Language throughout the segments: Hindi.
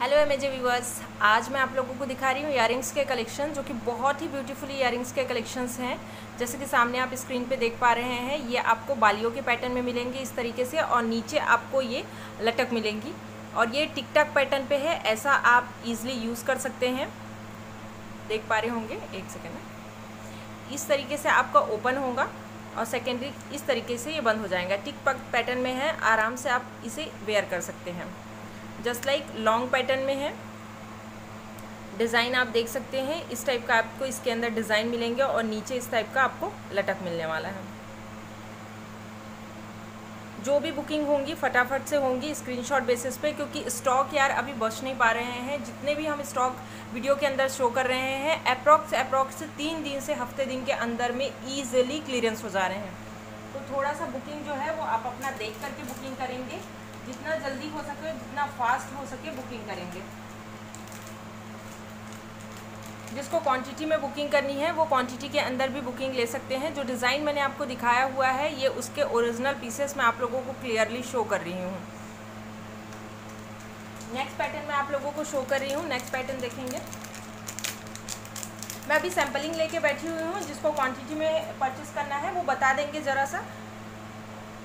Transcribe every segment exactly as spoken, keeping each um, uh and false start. हेलो एमएजे व्यूअर्स, आज मैं आप लोगों को दिखा रही हूँ इयररिंग्स के कलेक्शन जो कि बहुत ही ब्यूटीफुल इयररिंग्स के कलेक्शंस हैं। जैसे कि सामने आप स्क्रीन पे देख पा रहे हैं, ये आपको बालियों के पैटर्न में मिलेंगे इस तरीके से, और नीचे आपको ये लटक मिलेंगी और ये टिक टक पैटर्न पे है। ऐसा आप इजीली यूज़ कर सकते हैं, देख पा रहे होंगे, एक सेकेंड में इस तरीके से आपका ओपन होगा और सेकेंडरी इस तरीके से ये बंद हो जाएगा। टिक टक पैटर्न में है, आराम से आप इसे वेयर कर सकते हैं। जस्ट लाइक लॉन्ग पैटर्न में है, डिज़ाइन आप देख सकते हैं, इस टाइप का आपको इसके अंदर डिज़ाइन मिलेंगे और नीचे इस टाइप का आपको लटक मिलने वाला है। जो भी बुकिंग होंगी फटाफट से होंगी स्क्रीनशॉट बेसिस पे, क्योंकि स्टॉक यार अभी बच नहीं पा रहे हैं। जितने भी हम स्टॉक वीडियो के अंदर शो कर रहे हैं, अप्रॉक्स अप्रॉक्स तीन दिन से हफ्ते दिन के अंदर में ईजिली क्लियरेंस हो जा रहे हैं। तो थोड़ा सा बुकिंग जो है वो आप अपना देख करके बुकिंग करेंगे, जितना जल्दी हो सके, जितना फास्ट हो सके बुकिंग करेंगे। जिसको क्वांटिटी में बुकिंग करनी है वो क्वांटिटी के अंदर भी बुकिंग ले सकते हैं। जो डिज़ाइन मैंने आपको दिखाया हुआ है ये उसके ओरिजिनल पीसेस मैं आप लोगों को क्लियरली शो कर रही हूँ। नेक्स्ट पैटर्न मैं आप लोगों को शो कर रही हूँ, नेक्स्ट पैटर्न देखेंगे। मैं अभी सैम्पलिंग लेके बैठी हुई हूँ, जिसको क्वान्टिटी में परचेस करना है वो बता देंगे ज़रा सा,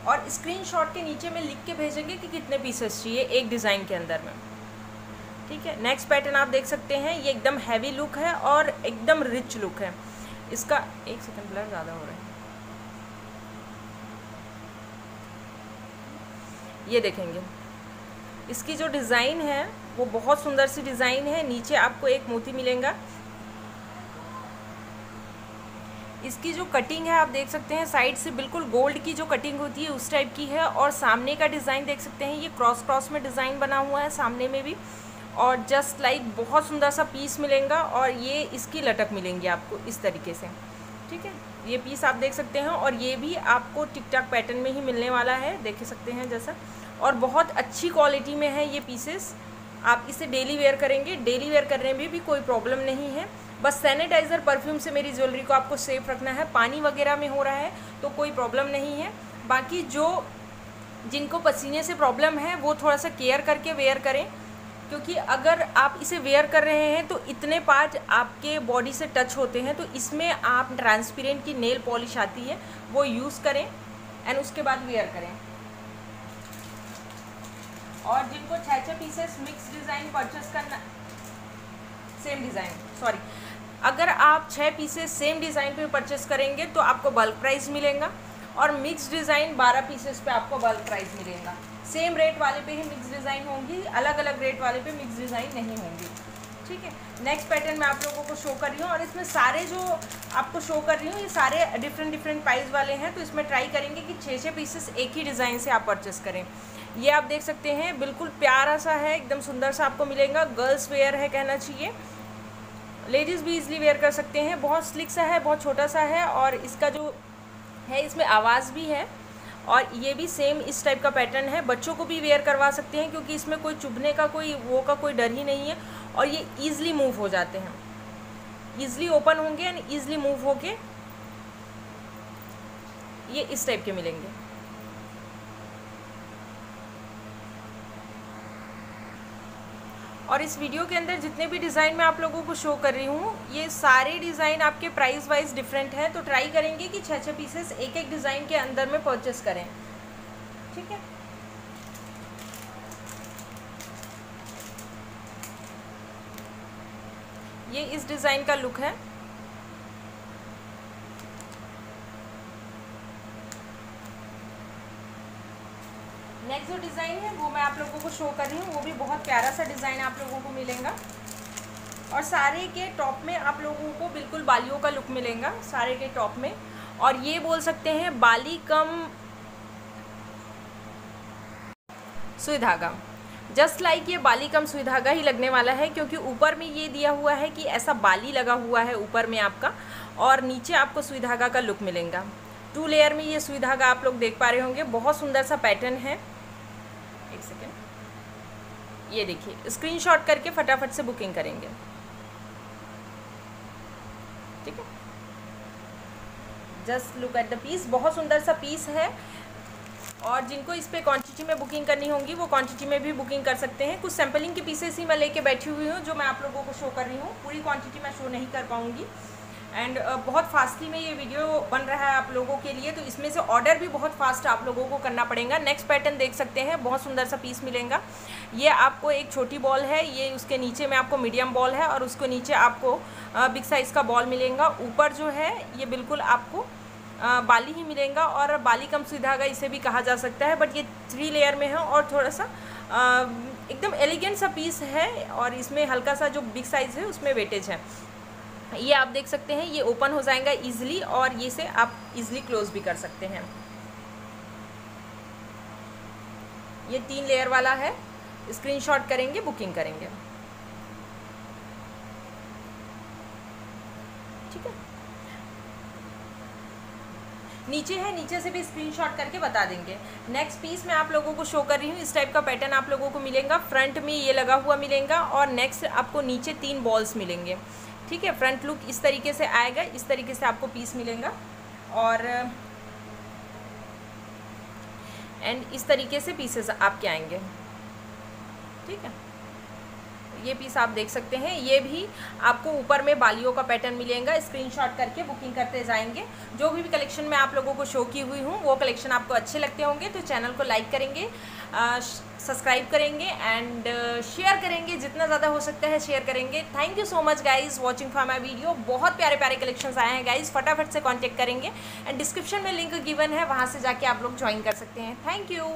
और स्क्रीनशॉट के नीचे में लिख के भेजेंगे कि कितने पीसेस चाहिए एक डिज़ाइन के अंदर में, ठीक है। नेक्स्ट पैटर्न आप देख सकते हैं, ये एकदम हैवी लुक है और एकदम रिच लुक है। इसका एक सेकंड, ब्लर ज़्यादा हो रहा है, ये देखेंगे। इसकी जो डिज़ाइन है वो बहुत सुंदर सी डिज़ाइन है, नीचे आपको एक मोती मिलेगा। इसकी जो कटिंग है आप देख सकते हैं, साइड से बिल्कुल गोल्ड की जो कटिंग होती है उस टाइप की है, और सामने का डिज़ाइन देख सकते हैं, ये क्रॉस क्रॉस में डिज़ाइन बना हुआ है सामने में भी, और जस्ट लाइक बहुत सुंदर सा पीस मिलेगा और ये इसकी लटक मिलेंगी आपको इस तरीके से, ठीक है। ये पीस आप देख सकते हैं और ये भी आपको टिक टॉक पैटर्न में ही मिलने वाला है, देख सकते हैं जैसा, और बहुत अच्छी क्वालिटी में है ये पीसेस। आप इसे डेली वेयर करेंगे, डेली वेयर करने में भी कोई प्रॉब्लम नहीं है। बस सैनिटाइज़र परफ्यूम से मेरी ज्वेलरी को आपको सेफ रखना है, पानी वगैरह में हो रहा है तो कोई प्रॉब्लम नहीं है। बाकी जो जिनको पसीने से प्रॉब्लम है वो थोड़ा सा केयर करके वेयर करें, क्योंकि अगर आप इसे वेयर कर रहे हैं तो इतने पार्ट आपके बॉडी से टच होते हैं, तो इसमें आप ट्रांसपेरेंट की नेल पॉलिश आती है वो यूज़ करें एंड उसके बाद वेयर करें। और जिनको छः छः पीसेस मिक्स डिज़ाइन परचेस करना, सेम डिज़ाइन, सॉरी, अगर आप छः पीसेस सेम डिज़ाइन पे परचेस करेंगे तो आपको बल्क प्राइस मिलेगा, और मिक्स डिज़ाइन बारह पीसेस पे आपको बल्क प्राइस मिलेगा। सेम रेट वाले पे ही मिक्स डिज़ाइन होंगी, अलग अलग रेट वाले पे मिक्स डिज़ाइन नहीं होंगी, ठीक है। नेक्स्ट पैटर्न मैं आप लोगों को शो कर रही हूँ, और इसमें सारे जो आपको शो कर रही हूँ ये सारे डिफरेंट डिफरेंट प्राइस वाले हैं, तो इसमें ट्राई करेंगे कि छः छः पीसेस एक ही डिज़ाइन से आप परचेस करें। ये आप देख सकते हैं बिल्कुल प्यारा सा है, एकदम सुंदर सा आपको मिलेगा, गर्ल्स वेयर है कहना चाहिए, लेडीज़ भी इजली वेयर कर सकते हैं। बहुत स्लिक सा है, बहुत छोटा सा है, और इसका जो है इसमें आवाज़ भी है, और ये भी सेम इस टाइप का पैटर्न है। बच्चों को भी वेयर करवा सकते हैं, क्योंकि इसमें कोई चुभने का कोई वो का कोई डर ही नहीं है, और ये ईज़िली मूव हो जाते हैं, ईज़िली ओपन होंगे एंड ईज़िली मूव होके ये इस टाइप के मिलेंगे। और इस वीडियो के अंदर जितने भी डिज़ाइन मैं आप लोगों को शो कर रही हूँ ये सारे डिज़ाइन आपके प्राइस वाइज डिफरेंट हैं, तो ट्राई करेंगे कि छः छः पीसेस एक एक डिज़ाइन के अंदर में परचेस करें, ठीक है। ये इस डिज़ाइन का लुक है, नेक्स्ट जो डिज़ाइन है वो मैं आप लोगों को शो कर रही हूँ, वो भी बहुत प्यारा सा डिज़ाइन आप लोगों को मिलेगा, और सारे के टॉप में आप लोगों को बिल्कुल बालियों का लुक मिलेगा सारे के टॉप में। और ये बोल सकते हैं बाली कम सुई धागा, जस्ट लाइक ये बाली कम सुई धागा ही लगने वाला है, क्योंकि ऊपर में ये दिया हुआ है कि ऐसा बाली लगा हुआ है ऊपर में आपका, और नीचे आपको सुई धागा का लुक मिलेगा। टू लेयर में ये सुई धागा आप लोग देख पा रहे होंगे, बहुत सुंदर सा पैटर्न है। एक सेकेंड, ये देखिए, स्क्रीनशॉट करके फटाफट से बुकिंग करेंगे, ठीक है। Just look at the piece, बहुत सुंदर सा पीस है। और जिनको इस पे क्वांटिटी में बुकिंग करनी होगी वो क्वांटिटी में भी बुकिंग कर सकते हैं। कुछ सैम्पलिंग के पीसेस ही मैं लेके बैठी हुई हूँ जो मैं आप लोगों को शो कर रही हूँ, पूरी क्वांटिटी मैं शो नहीं कर पाऊँगी। एंड बहुत फास्टली में ये वीडियो बन रहा है आप लोगों के लिए, तो इसमें से ऑर्डर भी बहुत फास्ट आप लोगों को करना पड़ेगा। नेक्स्ट पैटर्न देख सकते हैं, बहुत सुंदर सा पीस मिलेगा। ये आपको एक छोटी बॉल है, ये उसके नीचे में आपको मीडियम बॉल है और उसको नीचे आपको बिग साइज़ का बॉल मिलेगा। ऊपर जो है ये बिल्कुल आपको बाली ही मिलेगा और बाली कम सुधागा इसे भी कहा जा सकता है, बट ये थ्री लेयर में है और थोड़ा सा एकदम एलिगेंट सा पीस है और इसमें हल्का सा जो बिग साइज़ है उसमें वेटेज है। ये आप देख सकते हैं, ये ओपन हो जाएगा इजीली और ये से आप इजीली क्लोज भी कर सकते हैं। ये तीन लेयर वाला है, स्क्रीनशॉट करेंगे बुकिंग करेंगे, ठीक है। नीचे है, नीचे से भी स्क्रीनशॉट करके बता देंगे। नेक्स्ट पीस मैं आप लोगों को शो कर रही हूँ, इस टाइप का पैटर्न आप लोगों को मिलेगा। फ्रंट में ये लगा हुआ मिलेगा और नेक्स्ट आपको नीचे तीन बॉल्स मिलेंगे, ठीक है। फ्रंट लुक इस तरीके से आएगा, इस तरीके से आपको पीस मिलेगा और एंड इस तरीके से पीसेस आपके आएंगे, ठीक है। ये पीस आप देख सकते हैं, ये भी आपको ऊपर में बालियों का पैटर्न मिलेगा। स्क्रीनशॉट करके बुकिंग करते जाएंगे। जो भी कलेक्शन मैं आप लोगों को शो की हुई हूँ वो कलेक्शन आपको अच्छे लगते होंगे तो चैनल को लाइक करेंगे, सब्सक्राइब करेंगे एंड शेयर करेंगे, जितना ज़्यादा हो सकता है शेयर करेंगे। Thank you so much guys watching for my video. बहुत प्यारे प्यारे कलेक्शंस आए हैं गाइज, फटाफट से कॉन्टैक्ट करेंगे एंड डिस्क्रिप्शन में लिंक गिवन है, वहाँ से जाके आप लोग ज्वाइन कर सकते हैं। Thank you.